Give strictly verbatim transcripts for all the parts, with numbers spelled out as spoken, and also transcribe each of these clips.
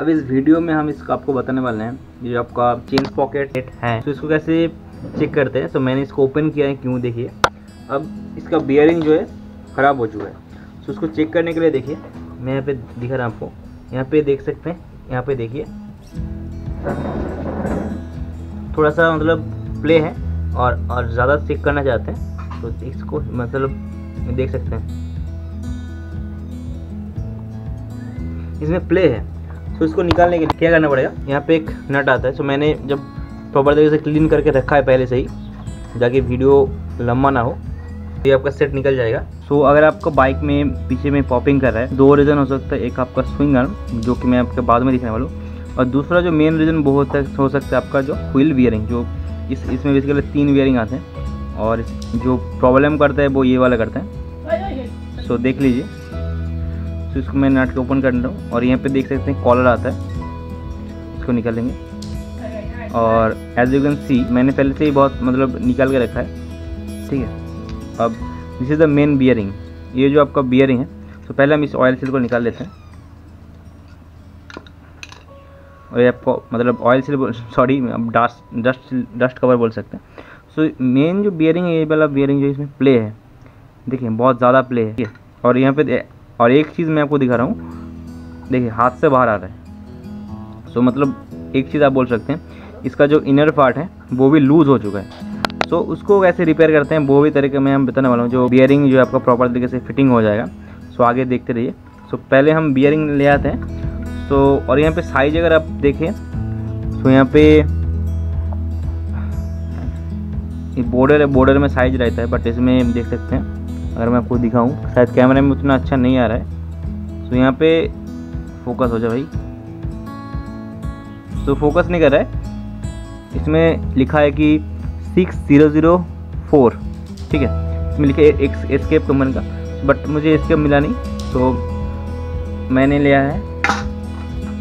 अब इस वीडियो में हम इसको आपको बताने वाले हैं, ये आपका चेन पॉकेट है तो इसको कैसे चेक करते हैं। तो मैंने इसको ओपन किया है, क्यों देखिए अब इसका बियरिंग जो है ख़राब हो चुका है। तो उसको चेक करने के लिए देखिए मैं यहाँ पे दिखा रहा आपको, यहाँ पे देख सकते हैं, यहाँ पे देखिए थोड़ा सा मतलब प्ले है और और ज़्यादा चेक करना चाहते हैं तो इसको मतलब देख सकते हैं इसमें प्ले है। तो इसको निकालने के लिए क्या करना पड़ेगा, यहाँ पे एक नट आता है। तो मैंने जब प्रॉपर तरीके से क्लीन करके रखा है पहले से ही, ताकि वीडियो लंबा ना हो, ये आपका सेट निकल जाएगा। सो अगर आपका बाइक में पीछे में पॉपिंग कर रहा है, दो रीज़न हो सकता है। एक आपका स्विंग आर्म जो कि मैं आपके बाद में दिखाने वाला हूँ, और दूसरा जो मेन रीज़न वो हो सकता है आपका जो व्हील बियरिंग, जो इस इसमें बेसिकली तीन बियरिंग आते हैं और जो प्रॉब्लम करता है वो ये वाला करता है। सो देख लीजिए, तो इसको मैं नट को ओपन कर रहा हूँ और यहाँ पे देख सकते हैं कॉलर आता है, इसको निकालेंगे और एज यू कैन सी मैंने पहले से ही बहुत मतलब निकाल के रखा है, ठीक है। अब this is the main bearing, ये जो आपका बियरिंग है। तो पहले हम इस ऑयल सील को निकाल लेते हैं और ये आपको मतलब ऑयल सील सॉरी आप डस्ट डस्ट डस्ट कवर बोल सकते हैं। सो so, मेन जो बियरिंग है, ये वाला बियरिंग जो इसमें प्ले है, देखिए बहुत ज़्यादा प्ले है। और यहाँ पे और एक चीज़ मैं आपको दिखा रहा हूँ, देखिए हाथ से बाहर आ रहा है। सो so, मतलब एक चीज़ आप बोल सकते हैं, इसका जो इनर पार्ट है वो भी लूज़ हो चुका है। सो so, उसको कैसे रिपेयर करते हैं वो भी तरीके में हम बताने वाला हूँ, जो बियरिंग जो आपका प्रॉपर तरीके से फिटिंग हो जाएगा। सो so, आगे देखते रहिए। सो so, पहले हम बियरिंग ले आते हैं। सो so, और यहाँ पर साइज अगर आप देखें तो so, यहाँ पे बॉर्डर बॉर्डर में साइज रहता है, बट इसमें देख सकते हैं, अगर मैं आपको दिखाऊं शायद कैमरे में उतना अच्छा नहीं आ रहा है। तो यहाँ पे फोकस हो जाए भाई, तो फोकस नहीं कर रहा है। इसमें लिखा है कि सिक्स ज़ीरो ज़ीरो फोर, ठीक है, इसमें लिखा है एक एस्केप कंपनी का, बट मुझे एस्केप मिला नहीं तो मैंने लिया है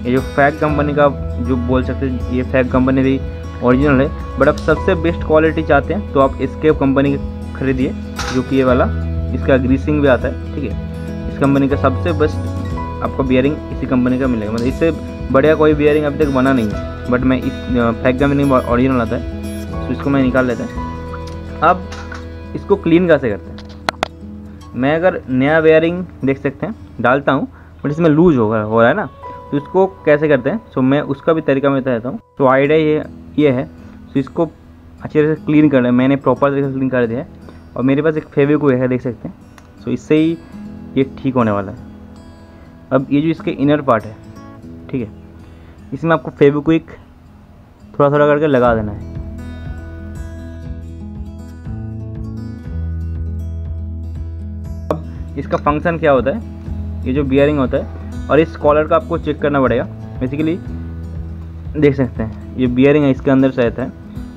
ये जो फैक कंपनी का, जो बोल सकते हैं ये फैक कंपनी भी ओरिजिनल है, बट आप सबसे बेस्ट क्वालिटी चाहते हैं तो आप एस्केप कंपनी खरीदिए, जो कि ये वाला इसका ग्रीसिंग भी आता है, ठीक है। इस कंपनी का सबसे बेस्ट आपका बियरिंग इसी कंपनी का मिलेगा, मतलब इससे बढ़िया कोई बियरिंग अब तक बना नहीं है, बट मैं इस फैक कंपनी ओरिजिनल आता है। तो इसको मैं निकाल लेता है। अब इसको क्लीन कैसे करते हैं, मैं अगर नया बियरिंग देख सकते हैं डालता हूँ बट इसमें लूज हो रहा हो रहा है ना, तो इसको कैसे करते हैं। सो मैं उसका भी तरीका मैं बता देता हूँ। तो आइडिया ये ये है, तो इसको अच्छे से क्लीन करना है, मैंने प्रॉपर तरीके से क्लीन कर दिया है और मेरे पास एक फेविक्विक है, देख सकते हैं। सो इससे ही ये ठीक होने वाला है। अब ये जो इसके इनर पार्ट है, ठीक है, इसमें आपको फेविक्विक थोड़ा थोड़ा करके लगा देना है। अब इसका फंक्शन क्या होता है, ये जो बियरिंग होता है और इस कॉलर का आपको चेक करना पड़ेगा। बेसिकली देख सकते हैं ये बियरिंग है, इसके अंदर शायद है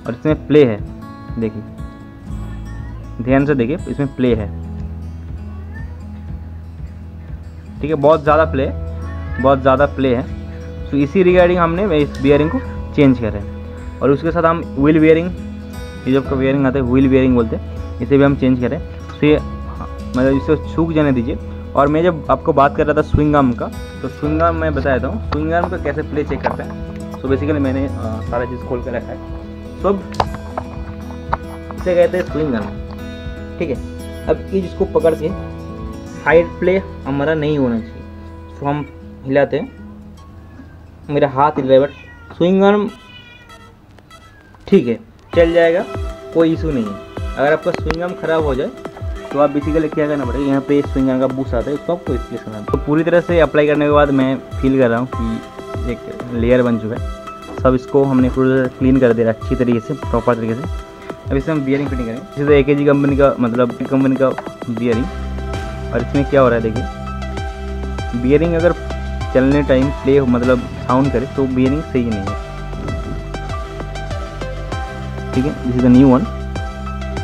और इसमें प्ले है, देखिए ध्यान से देखिए इसमें प्ले है, ठीक है, बहुत ज़्यादा प्ले बहुत ज़्यादा प्ले है। तो इसी रिगार्डिंग हमने इस बियरिंग को चेंज कर रहे हैं और उसके साथ हम व्हील बियरिंग, ये जो आपका बियरिंग आता है व्हील बियरिंग बोलते हैं, इसे भी हम चेंज कर रहे हैं। तो ये मतलब इसको सूख जाने दीजिए। और मैं जब आपको बात कर रहा था स्विंग आर्म का, तो स्विंग आर्म मैं बता देता हूँ स्विंग आर्म का कैसे प्ले चेक करते हैं। तो बेसिकली मैंने सारा चीज़ खोल कर रखा है, सब इसे कहते हैं स्विंग आर्म, ठीक है। अब ये जिसको पकड़ के हाइड प्ले हमारा नहीं होना चाहिए, तो हम हिलाते हैं, मेरा हाथ हिल रहा है बट स्विंग आर्म ठीक है, चल जाएगा, कोई इशू नहीं है। अगर आपका स्विंग आर्म खराब हो जाए तो आप बेसिकली क्या करना पड़ेगा, यहाँ पे स्विंग आर्म का बूस आता है, उसको आपको रिप्लेस करना है। तो पूरी तरह से अप्लाई करने के बाद मैं फील कर रहा हूँ कि एक लेयर बन चुका है। सब इसको हमने पूरी क्लीन कर दिया अच्छी तरीके से, प्रॉपर तरीके से। अब इसमें हम बियरिंग फिटिंग करेंगे, जैसे तो ए के जी कंपनी का मतलब कंपनी का बियरिंग। और इसमें क्या हो रहा है देखिए, बियरिंग अगर चलने टाइम प्ले मतलब साउंड करे तो बियरिंग सही नहीं है, ठीक है। This is the new one.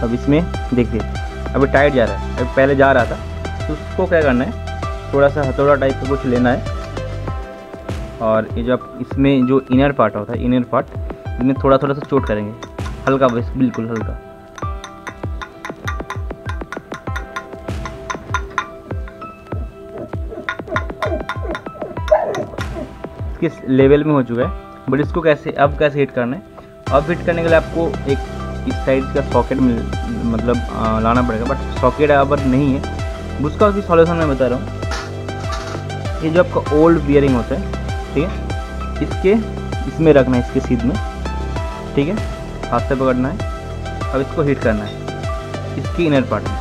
अब इसमें देखिए अभी टाइट जा रहा है, अभी पहले जा रहा था। तो उसको क्या करना है, थोड़ा सा हथौड़ा टाइप का कुछ लेना है और ये जब इसमें जो इनर पार्ट होता है, इनर पार्ट इसमें थोड़ा थोड़ा सा चोट करेंगे, हल्का बस, बिल्कुल हल्का। इसके लेवल में हो चुका है। बट इसको कैसे अब कैसे हिट करना है, अब हिट करने के लिए आपको एक इस साइड का सॉकेट मिल मतलब आ, लाना पड़ेगा। बट सॉकेट अब नहीं है, उसका उसकी सॉल्यूशन मैं बता रहा हूँ। ये जो आपका ओल्ड बियरिंग होता है, ठीक है, इसके इसमें रखना है, इसके सीध में, ठीक है, हाथ से पकड़ना है। अब इसको हिट करना है इसकी इनर पार्ट में,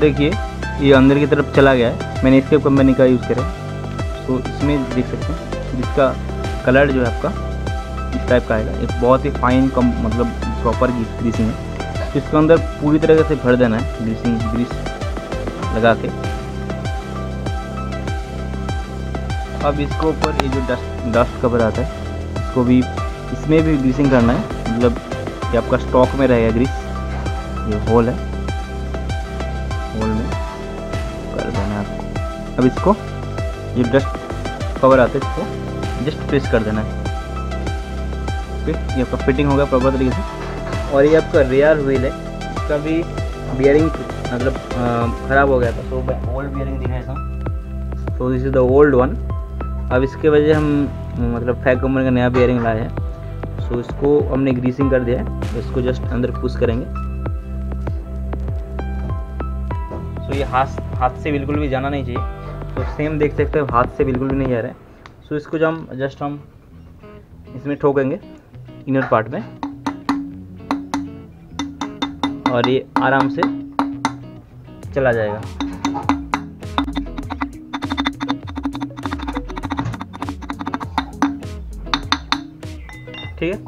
देखिए ये अंदर की तरफ चला गया है। मैंने इसके कंपनी का यूज़ करा है, तो इसमें देख सकते हैं जिसका कलर जो है आपका इस टाइप का आएगा। एक बहुत ही फाइन कम मतलब प्रॉपर ग्रीसिंग है, तो इसके अंदर पूरी तरह से भर देना है ग्रीसिंग ग्रीस लगा के। अब इसको ऊपर ये जो डस्ट डस्ट कवर आता है, इसको भी इसमें भी ग्रीसिंग करना है, मतलब ये आपका स्टॉक में रहेगा ग्रीस। ये होल है, होल में कर देना आपको। अब इसको ये डस्ट कवर आता है, इसको जस्ट प्रेस कर देना है, ये आपका फिटिंग होगा प्रॉपर तरीके से। और ये आपका रियर व्हील है, इसका भी बियरिंग मतलब ख़राब हो गया था, सो मैं ओल्ड बियरिंग दिखाया था, तो this is the old one. अब इसके वजह हम मतलब फैक कंपनी का नया बियरिंग लाया है, सो इसको हमने ग्रीसिंग कर दिया है, तो इसको जस्ट अंदर पुश करेंगे। सो ये हाथ हाथ से बिल्कुल भी जाना नहीं चाहिए, तो सेम देख सकते हो हाथ से बिल्कुल भी नहीं जा रहा है। सो इसको जो हम जस्ट हम इसमें ठोकेंगे इनर पार्ट में, और ये आराम से चला जाएगा। ठीक है,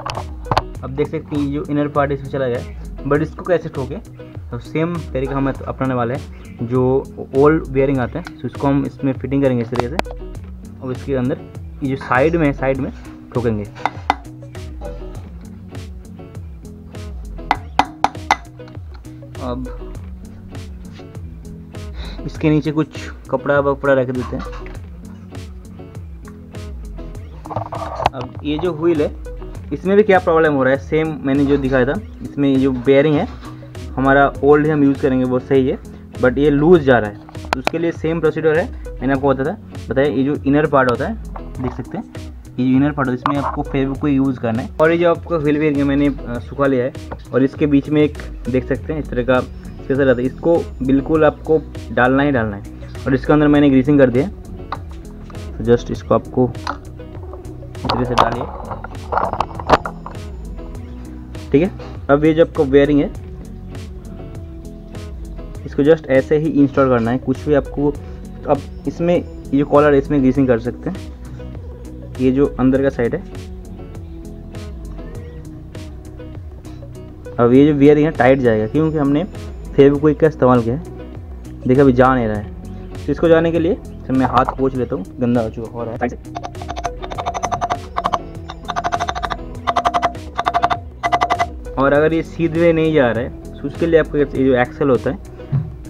अब देख सकते हैं जो इनर पार्ट इसमें चला गया। बट इसको कैसे ठोके, तो सेम तरीका हम अपनाने वाले हैं जो ओल्ड बेयरिंग आते हैं, तो इसको हम इसमें फिटिंग करेंगे इस तरीके से। और इसके अंदर ये जो साइड में साइड में ठोकेंगे, अब इसके नीचे कुछ कपड़ा वपड़ा रख देते हैं। अब ये जो व्हील है इसमें भी क्या प्रॉब्लम हो रहा है, सेम मैंने जो दिखाया था, इसमें जो बेयरिंग है हमारा ओल्ड हम यूज़ करेंगे वो सही है, बट ये लूज जा रहा है। तो उसके लिए सेम प्रोसीडर है, मैंने आपको बताया था बताया ये जो इनर पार्ट होता है, देख सकते हैं ये जो इनर पार्ट होता है, इसमें आपको फेविक्विक यूज़ करना है। और ये जो आपका व्हील बेयरिंग मैंने सूखा लिया है, और इसके बीच में एक देख सकते हैं इस तरह का कैसा रहता है, इसको बिल्कुल आपको डालना ही डालना है। और इसके अंदर मैंने ग्रीसिंग कर दिया, तो जस्ट इसको आपको इस तरह से डालिए, ठीक है। अब ये जो आपको बेयरिंग है इसको जस्ट ऐसे ही इंस्टॉल करना है, कुछ भी आपको। तो अब इसमें ये जो कॉलर है इसमें ग्रीसिंग कर सकते हैं, ये जो अंदर का साइड है। अब ये जो बियरिंग है टाइट जाएगा, क्योंकि हमने फेविक्विक का इस्तेमाल किया है, देखिए अभी जा नहीं रहा है। तो इसको जाने के लिए तो मैं हाथ पोंछ लेता हूँ, गंदा हो चुका हो रहा है। और अगर ये सीधे नहीं जा रहा है, तो उसके लिए आपको ये जो एक्सल होता है,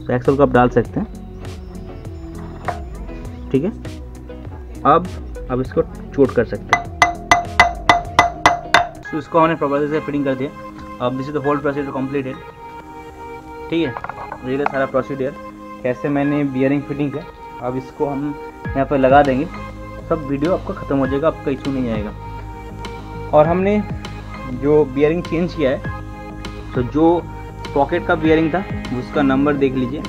तो एक्सल को आप डाल सकते हैं, ठीक है। अब अब इसको चोट कर सकते हैं। तो so, इसको हमने प्रॉपर्ली से फिटिंग कर दिया। अब this is the whole procedure completed, ठीक है। ये सारा प्रोसीजर कैसे मैंने बियरिंग फिटिंग किया, अब इसको हम यहाँ पर लगा देंगे, सब वीडियो आपका ख़त्म हो जाएगा, आपका इशू नहीं आएगा। और हमने जो बियरिंग चेंज किया है, तो जो पॉकेट का बियरिंग था उसका नंबर देख लीजिए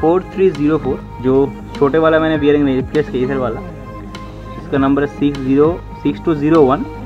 फोर थ्री ज़ीरो फोर, जो छोटे वाला मैंने बियरिंग नहीं रिप्लेस किया इधर वाला, इसका नंबर है six zero six two zero one.